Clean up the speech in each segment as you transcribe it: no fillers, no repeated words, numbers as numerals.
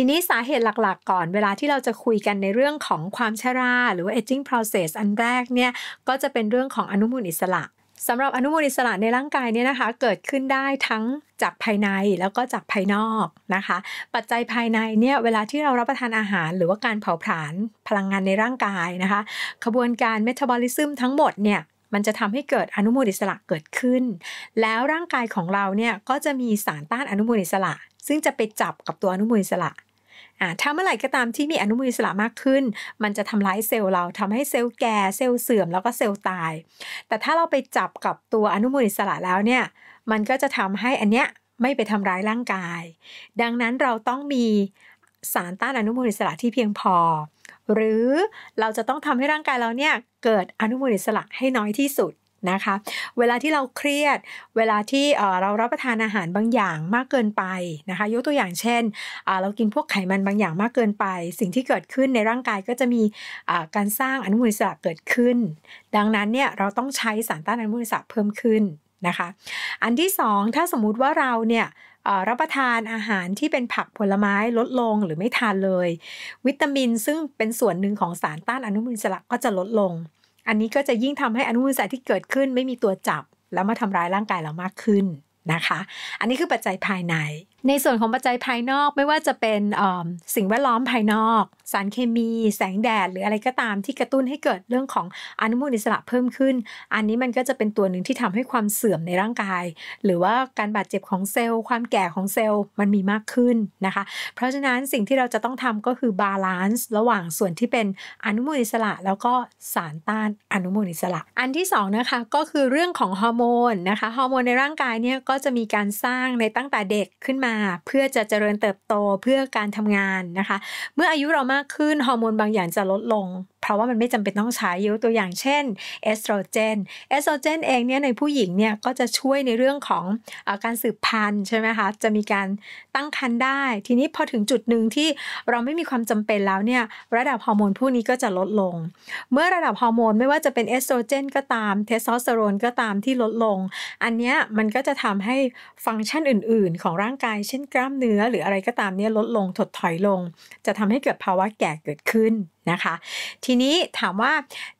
ทีนี้สาเหตุหลักๆก่อนเวลาที่เราจะคุยกันในเรื่องของความชราหรือว่า aging process อันแรกเนี่ยก็จะเป็นเรื่องของอนุมูลอิสระสำหรับอนุมูลอิสระในร่างกายเนี่ยนะคะเกิดขึ้นได้ทั้งจากภายในแล้วก็จากภายนอกนะคะปัจจัยภายในเนี่ยเวลาที่เรารับประทานอาหารหรือว่าการเผาผลาญพลังงานในร่างกายนะคะกระบวนการเมตาบอลิซึมทั้งหมดเนี่ยมันจะทำให้เกิดอนุมูลอิสระเกิดขึ้นแล้วร่างกายของเราเนี่ยก็จะมีสารต้านอนุมูลอิสระซึ่งจะไปจับกับตัวอนุมูลอิสระถ้าเมื่อไหร่ก็ตามที่มีอนุมูลอิสระมากขึ้นมันจะทำร้ายเซลล์เราทำให้เซลล์แก่เซลล์เสื่อมแล้วก็เซลล์ตายแต่ถ้าเราไปจับกับตัวอนุมูลอิสระแล้วเนี่ยมันก็จะทำให้อันเนี้ยไม่ไปทำร้ายร่างกายดังนั้นเราต้องมีสารต้านอนุมูลอิสระที่เพียงพอหรือเราจะต้องทำให้ร่างกายเราเนี่ยเกิดอนุมูลอิสระให้น้อยที่สุดนะคะเวลาที่เราเครียดเวลาที่เรารับประทานอาหารบางอย่างมากเกินไปนะคะยกตัวอย่างเช่นเรากินพวกไขมันบางอย่างมากเกินไปสิ่งที่เกิดขึ้นในร่างกายก็จะมีการสร้างอนุมูลอิสระเกิดขึ้นดังนั้นเนี่ยเราต้องใช้สารต้านอนุมูลอิสระเพิ่มขึ้นนะคะอันที่2ถ้าสมมุติว่าเราเนี่ยรับประทานอาหารที่เป็นผักผลไม้ลดลงหรือไม่ทานเลยวิตามินซึ่งเป็นส่วนหนึ่งของสารต้านอนุมูลอิสระก็จะลดลงอันนี้ก็จะยิ่งทำให้อนุมูลอิสระที่เกิดขึ้นไม่มีตัวจับแล้วมาทำร้ายร่างกายเรามากขึ้นนะคะอันนี้คือปัจจัยภายในในส่วนของปัจจัยภายนอกไม่ว่าจะเป็นสิ่งแวดล้อมภายนอกสารเคมีแสงแดดหรืออะไรก็ตามที่กระตุ้นให้เกิดเรื่องของอนุมูลอิสระเพิ่มขึ้นอันนี้มันก็จะเป็นตัวหนึ่งที่ทำให้ความเสื่อมในร่างกายหรือว่าการบาดเจ็บของเซลล์ความแก่ของเซลล์มันมีมากขึ้นนะคะเพราะฉะนั้นสิ่งที่เราจะต้องทำก็คือบาลานซ์ระหว่างส่วนที่เป็นอนุมูลอิสระแล้วก็สารต้านอนุมูลอิสระอันที่2นะคะก็คือเรื่องของฮอร์โมนนะคะฮอร์โมนในร่างกายเนี่ยก็จะมีการสร้างในตั้งแต่เด็กขึ้นมาเพื่อจะเจริญเติบโตเพื่อการทำงานนะคะเมื่ออายุเรามากขึ้นฮอร์โมนบางอย่างจะลดลงเพราะว่ามันไม่จำเป็นต้องใช้ยกตัวอย่างเช่นเอสโตรเจนเองเนี่ยในผู้หญิงเนี่ยก็จะช่วยในเรื่องของการสืบพันธุ์ใช่ไหมคะจะมีการตั้งครรภ์ได้ทีนี้พอถึงจุดหนึ่งที่เราไม่มีความจำเป็นแล้วเนี่ยระดับฮอร์โมนพวกนี้ก็จะลดลงเมื่อระดับฮอร์โมนไม่ว่าจะเป็นเอสโตรเจนก็ตามเทสโทสเตอโรนก็ตามที่ลดลงอันเนี้ยมันก็จะทำให้ฟังก์ชันอื่นๆของร่างกายเช่นกล้ามเนื้อหรืออะไรก็ตามเนี่ยลดลงถดถอยลงจะทำให้เกิดภาวะแก่เกิดขึ้นนะคะทีนี้ถามว่า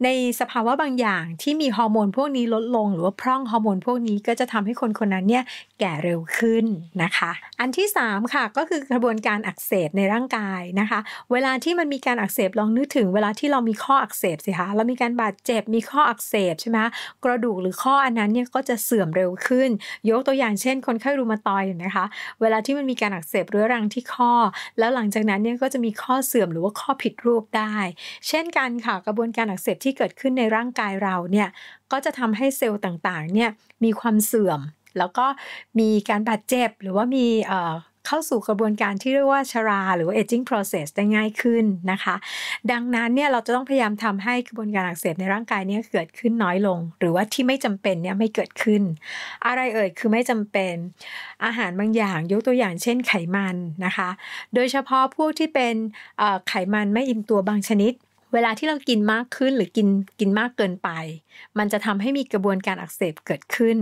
ในสภาวะบางอย่างที่มีฮอร์โมนพวกนี้ลดลงหรือว่าพร่องฮอร์โมนพวกนี้ก็จะทำให้คนคนนั้นเนี่ยแก่เร็วขึ้นนะคะอันที่3ค่ะก็คือกระบวนการอักเสบในร่างกายนะคะเวลาที่มันมีการอักเสบลองนึกถึงเวลาที่เรามีข้ออักเสบสิคะเรามีการบาดเจ็บมีข้ออักเสบใช่ไหมกระดูกหรือข้ออันนั้นเนี่ยก็จะเสื่อมเร็วขึ้นยกตัวอย่างเช่นคนไข้รูมาตอยด์นะคะเวลาที่มันมีการอักเสบเรื้อรังที่ข้อแล้วหลังจากนั้นเนี่ยก็จะมีข้อเสื่อมหรือว่าข้อผิดรูปได้เช่นกันค่ะกระบวนการอักเสบที่เกิดขึ้นในร่างกายเราเนี่ยก็จะทำให้เซลล์ต่างๆเนี่ยมีความเสื่อมแล้วก็มีการบาดเจ็บหรือว่ามีเข้าสู่กระบวนการที่เรียกว่าชราหรือว่า aging process ได้ง่ายขึ้นนะคะดังนั้นเนี่ยเราจะต้องพยายามทำให้กระบวนการอักเสบในร่างกายเนี่ยเกิดขึ้นน้อยลงหรือว่าที่ไม่จำเป็นเนี่ยไม่เกิดขึ้นอะไรเอ่ยคือไม่จำเป็นอาหารบางอย่างยกตัวอย่างเช่นไขมันนะคะโดยเฉพาะพวกที่เป็นไขมันไม่อิ่มตัวบางชนิดเวลาที่เรากินมากขึ้นหรือกินมากเกินไปมันจะทำให้มีกระบวนการอักเสบเกิดขึ้น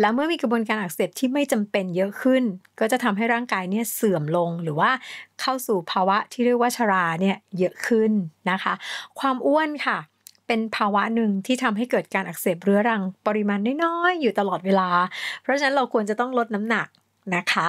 แล้วเมื่อมีกระบวนการอักเสบที่ไม่จำเป็นเยอะขึ้นก็จะทำให้ร่างกายเนี่ยเสื่อมลงหรือว่าเข้าสู่ภาวะที่เรียกว่าชราเนี่ยเยอะขึ้นนะคะความอ้วนค่ะเป็นภาวะหนึ่งที่ทำให้เกิดการอักเสบเรื้อรังปริมาณน้อยๆอยู่ตลอดเวลาเพราะฉะนั้นเราควรจะต้องลดน้ำหนักนะคะ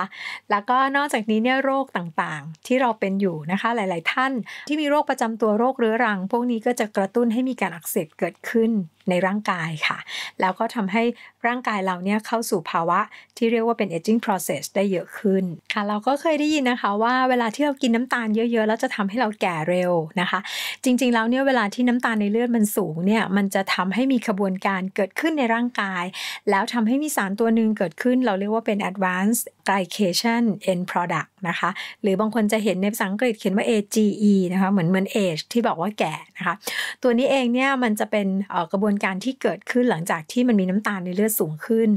แล้วก็นอกจากนี้เนี่ยโรคต่างๆที่เราเป็นอยู่นะคะหลายๆท่านที่มีโรคประจำตัวโรคเรื้อรังพวกนี้ก็จะกระตุ้นให้มีการอักเสบเกิดขึ้นในร่างกายค่ะแล้วก็ทำให้ร่างกายเราเนี่ยเข้าสู่ภาวะที่เรียกว่าเป็น aging process ได้เยอะขึ้นค่ะเราก็เคยได้ยินนะคะว่าเวลาที่เรากินน้ำตาลเยอะๆแล้วจะทำให้เราแก่เร็วนะคะจริงๆแล้วเนี่ยเวลาที่น้ำตาลในเลือดมันสูงเนี่ยมันจะทำให้มีกระบวนการเกิดขึ้นในร่างกายแล้วทำให้มีสารตัวหนึ่งเกิดขึ้นเราเรียกว่าเป็น advanced glycation end product นะคะหรือบางคนจะเห็นในภาษาอังกฤษเขียนว่า AGE นะคะเหมือน age ที่บอกว่าแก่นะคะตัวนี้เองเนี่ยมันจะเป็นกระบวนการที่เกิดขึ้นหลังจากที่มันมีน้ำตาลในเลือดสูงขึ้น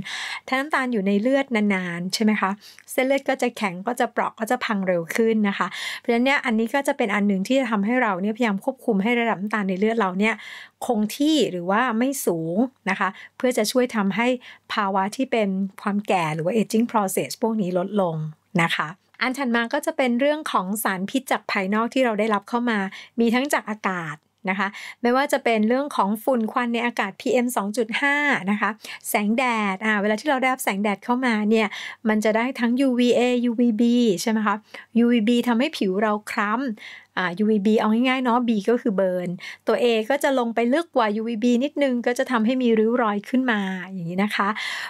ถ้าน้ำตาลอยู่ในเลือดนานๆใช่ไหมคะเส้นเลือดก็จะแข็งก็จะเปราะก็จะพังเร็วขึ้นนะคะเพราะฉะนั้นเนี่ยอันนี้ก็จะเป็นอันหนึ่งที่จะทำให้เราเนี่ยพยายามควบคุมให้ระดับน้ำตาลในเลือดเราเนี่ยคงที่หรือว่าไม่สูงนะคะเพื่อจะช่วยทำให้ภาวะที่เป็นความแก่หรือว่า aging process พวกนี้ลดลงนะคะ อันถัดมาก็จะเป็นเรื่องของสารพิษจากภายนอกที่เราได้รับเข้ามามีทั้งจากอากาศนะคะไม่ว่าจะเป็นเรื่องของฝุ่นควันในอากาศ PM 2.5 นะคะแสงแดดเวลาที่เราได้รับแสงแดดเข้ามาเนี่ยมันจะได้ทั้ง UVA UVB ใช่ไหมคะ UVB ทำให้ผิวเราคล้ำUVB เอาง่ายๆเนาะ B ก็คือเบิร์นตัว A ก็จะลงไปลึกกว่า UVB นิดนึงก็จะทำให้มีริ้วรอยขึ้นมาอย่างนี้นะคะ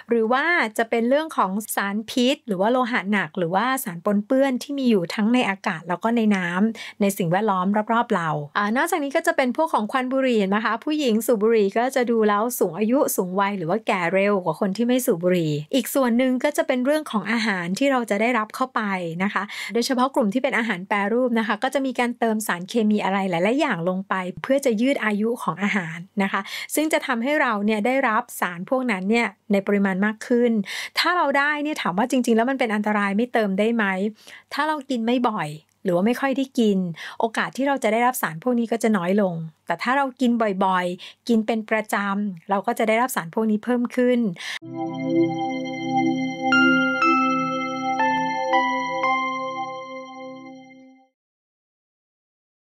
หรือว่าจะเป็นเรื่องของสารพิษหรือว่าโลหะหนักหรือว่าสารปนเปื้อนที่มีอยู่ทั้งในอากาศแล้วก็ในน้ำในสิ่งแวดล้อมรอบๆเรานอกจากนี้ก็จะเป็นพวกของควันบุหรี่นะคะผู้หญิงสูบบุหรี่ก็จะดูแล้วสูงอายุสูงวัยหรือว่าแก่เร็วกว่าคนที่ไม่สูบบุหรี่อีกส่วนหนึ่งก็จะเป็นเรื่องของอาหารที่เราจะได้รับเข้าไปนะคะโดยเฉพาะกลุ่มที่เป็นอาหารแปรรูปนะคะก็จะมีการเติมสารเคมีอะไรหลายๆอย่างลงไปเพื่อจะยืดอายุของอาหารนะคะซึ่งจะทำให้เราเนี่ยได้รับสารพวกนั้นเนี่ยในปริมาณมากขึ้นถ้าเราได้เนี่ยถามว่าจริงๆแล้วมันเป็นอันตรายไม่เติมได้ไหมถ้าเรากินไม่บ่อยหรือว่าไม่ค่อยได้กินโอกาสที่เราจะได้รับสารพวกนี้ก็จะน้อยลงแต่ถ้าเรากินบ่อยๆกินเป็นประจำเราก็จะได้รับสารพวกนี้เพิ่มขึ้น